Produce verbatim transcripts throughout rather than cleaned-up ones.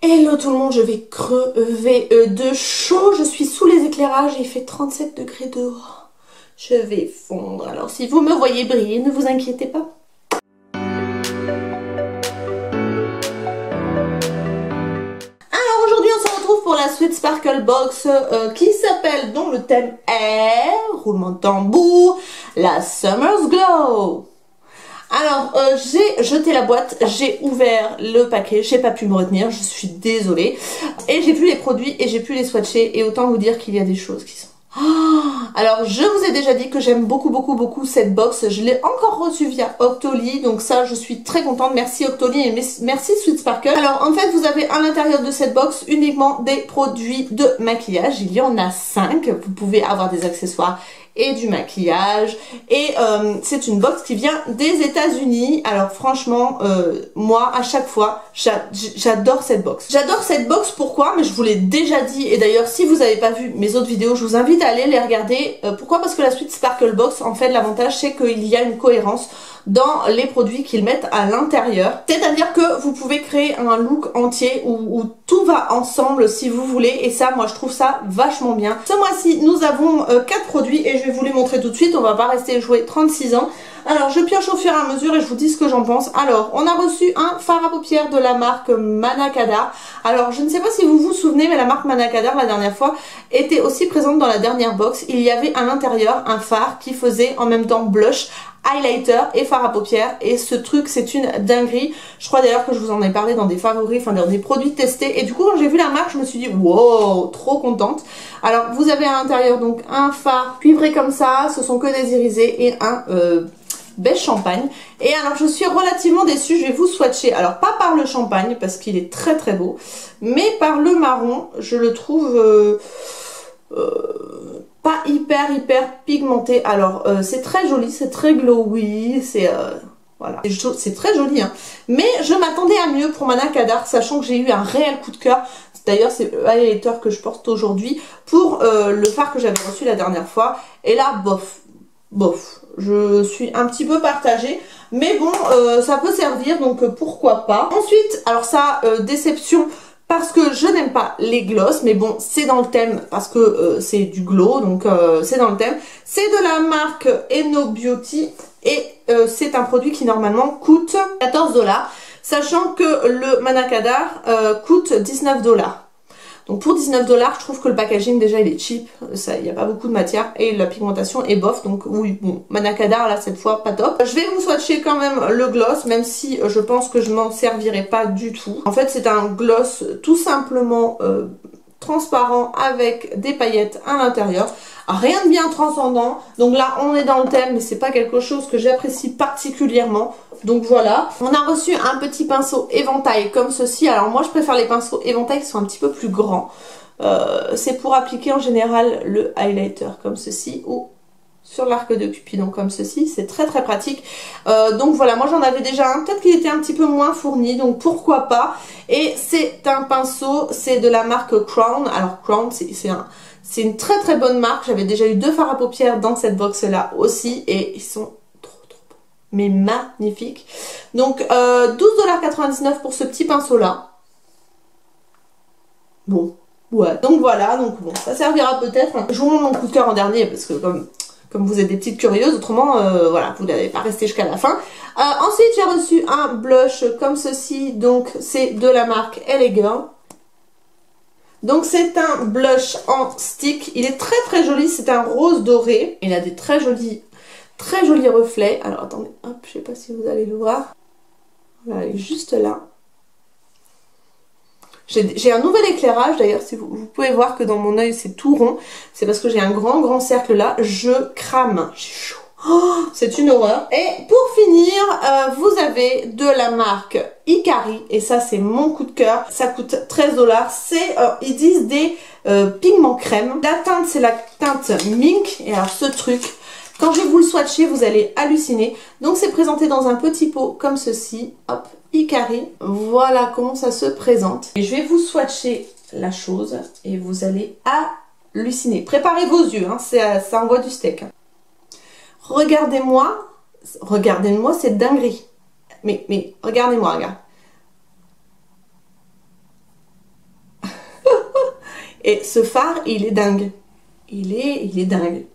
Hello tout le monde, je vais crever de chaud, je suis sous les éclairages, il fait trente-sept degrés dehors, je vais fondre. Alors si vous me voyez briller, ne vous inquiétez pas. Alors aujourd'hui on se retrouve pour la Sweet Sparkle Box euh, qui s'appelle, dont le thème est, roulement de tambour, la Summer's Glow. Alors, euh, j'ai jeté la boîte, j'ai ouvert le paquet, j'ai pas pu me retenir, je suis désolée. Et j'ai vu les produits et j'ai pu les swatcher et autant vous dire qu'il y a des choses qui sont... Oh, alors, je vous ai déjà dit que j'aime beaucoup, beaucoup, beaucoup cette box. Je l'ai encore reçue via Octoly, donc ça, je suis très contente. Merci Octoly et merci Sweet Sparkle. Alors, en fait, vous avez à l'intérieur de cette box uniquement des produits de maquillage. Il y en a cinq, vous pouvez avoir des accessoires et du maquillage, et euh, c'est une box qui vient des États-Unis. Alors franchement, euh, moi à chaque fois j'adore cette box, j'adore cette box. Pourquoi? Mais je vous l'ai déjà dit, et d'ailleurs si vous n'avez pas vu mes autres vidéos, je vous invite à aller les regarder. Euh, pourquoi? Parce que la Sweet Sparkle Box, en fait l'avantage c'est qu'il y a une cohérence dans les produits qu'ils mettent à l'intérieur, c'est à dire que vous pouvez créer un look entier où, où tout va ensemble si vous voulez, et ça moi je trouve ça vachement bien. Ce mois-ci nous avons euh, quatre produits et je vais vous les montrer tout de suite, on va pas rester jouer trente-six ans. Alors je pioche au fur et à mesure et je vous dis ce que j'en pense. Alors on a reçu un fard à paupières de la marque Manakada. Alors je ne sais pas si vous vous souvenez, mais la marque Manakada la dernière fois était aussi présente dans la dernière box. Il y avait à l'intérieur un fard qui faisait en même temps blush, highlighter et fard à paupières, et ce truc c'est une dinguerie. Je crois d'ailleurs que je vous en ai parlé dans des favoris, enfin dans des produits testés, et du coup quand j'ai vu la marque je me suis dit wow, trop contente. Alors vous avez à l'intérieur donc un fard cuivré comme ça, ce sont que des irisés, et un euh, beige champagne. Et alors je suis relativement déçue, je vais vous swatcher, alors pas par le champagne parce qu'il est très très beau, mais par le marron. Je le trouve euh, euh, pas hyper hyper pigmenté. Alors euh, c'est très joli, c'est très glowy, c'est euh, voilà, c'est très joli hein. Mais je m'attendais à mieux pour Manakada, sachant que j'ai eu un réel coup de cœur. D'ailleurs c'est le highlighter que je porte aujourd'hui pour euh, le fard que j'avais reçu la dernière fois, et là bof bof, je suis un petit peu partagée, mais bon euh, ça peut servir, donc euh, pourquoi pas. Ensuite, alors ça euh, déception, parce que je n'aime pas les gloss, mais bon c'est dans le thème parce que euh, c'est du glow, donc euh, c'est dans le thème. C'est de la marque Eno Beauty et euh, c'est un produit qui normalement coûte quatorze dollars, sachant que le Manakada euh, coûte dix-neuf dollars. Donc pour dix-neuf dollars, je trouve que le packaging déjà il est cheap, il n'y a pas beaucoup de matière et la pigmentation est bof, donc oui bon, Manakada là cette fois pas top. Je vais vous swatcher quand même le gloss, même si je pense que je m'en servirai pas du tout. En fait c'est un gloss tout simplement euh, transparent avec des paillettes à l'intérieur, rien de bien transcendant, donc là on est dans le thème mais c'est pas quelque chose que j'apprécie particulièrement. Donc voilà, on a reçu un petit pinceau éventail comme ceci. Alors moi je préfère les pinceaux éventail qui sont un petit peu plus grands. Euh, c'est pour appliquer en général le highlighter comme ceci ou sur l'arc de Cupidon comme ceci. C'est très très pratique. Euh, donc voilà, moi j'en avais déjà un. Peut-être qu'il était un petit peu moins fourni, donc pourquoi pas. Et c'est un pinceau, c'est de la marque Crown. Alors Crown c'est un... c'est une très très bonne marque. J'avais déjà eu deux fards à paupières dans cette box là aussi et ils sont mais magnifique. Donc euh, douze dollars quatre-vingt-dix-neuf pour ce petit pinceau là. Bon, ouais. Donc voilà, donc bon, ça servira peut-être. Je vous montre mon coup de cœur en dernier parce que comme, comme vous êtes des petites curieuses, autrement, euh, voilà, vous n'allez pas rester jusqu'à la fin. Euh, ensuite, j'ai reçu un blush comme ceci. Donc c'est de la marque Elegan. Donc c'est un blush en stick. Il est très très joli. C'est un rose doré. Il a des très jolis... très joli reflet. Alors attendez, hop, je sais pas si vous allez le voir. Voilà, il est juste là. J'ai un nouvel éclairage d'ailleurs, si vous, vous pouvez voir que dans mon œil c'est tout rond. C'est parce que j'ai un grand grand cercle là. Je crame, j'ai chaud. Oh, c'est une horreur. Et pour finir, euh, vous avez de la marque Icarie. Et ça c'est mon coup de cœur. Ça coûte treize dollars. C'est, euh, ils disent des euh, pigments crème. La teinte c'est la teinte Mink. Et alors ce truc... quand je vais vous le swatcher, vous allez halluciner. Donc c'est présenté dans un petit pot comme ceci. Hop, Icarie. Voilà comment ça se présente. Et je vais vous swatcher la chose et vous allez halluciner. Préparez vos yeux, hein, ça, ça envoie du steak. Regardez-moi, regardez-moi cette dinguerie. Mais, mais, regardez-moi, regarde. Et ce fard, il est dingue. Il est, il est dingue.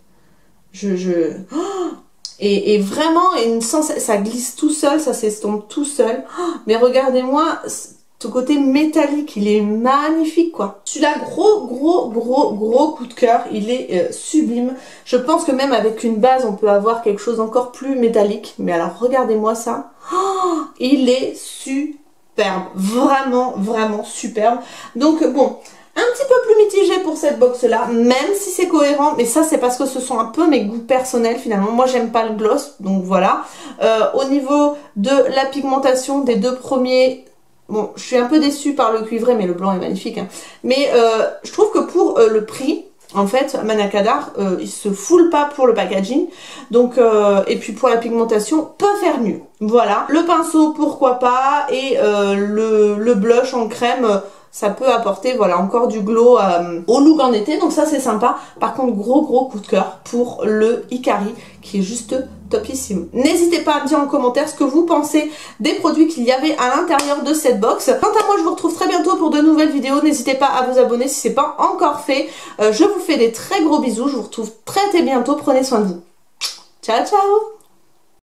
Je... je... Oh, et, et vraiment, une sensation, ça glisse tout seul, ça s'estompe tout seul. Oh, mais regardez-moi ce côté métallique, il est magnifique, quoi. Celui-là, gros, gros, gros, gros coup de cœur. Il est euh, sublime. Je pense que même avec une base, on peut avoir quelque chose encore plus métallique. Mais alors, regardez-moi ça. Oh, il est superbe. Vraiment, vraiment superbe. Donc, bon... un petit peu plus mitigé pour cette box là, même si c'est cohérent, mais ça c'est parce que ce sont un peu mes goûts personnels finalement. Moi j'aime pas le gloss, donc voilà. Euh, au niveau de la pigmentation des deux premiers, bon je suis un peu déçue par le cuivré, mais le blanc est magnifique. Hein. Mais euh, je trouve que pour euh, le prix, en fait, Manakada, euh, il se foule pas pour le packaging. Donc, euh, et puis pour la pigmentation, peut faire mieux. Voilà, le pinceau pourquoi pas, et euh, le, le blush en crème... Euh, ça peut apporter voilà encore du glow euh, au look en été, donc ça c'est sympa. Par contre, gros gros coup de cœur pour le Icarie qui est juste topissime. N'hésitez pas à me dire en commentaire ce que vous pensez des produits qu'il y avait à l'intérieur de cette box. Quant à moi, je vous retrouve très bientôt pour de nouvelles vidéos. N'hésitez pas à vous abonner si ce n'est pas encore fait. Euh, je vous fais des très gros bisous, je vous retrouve très très bientôt. Prenez soin de vous. Ciao ciao.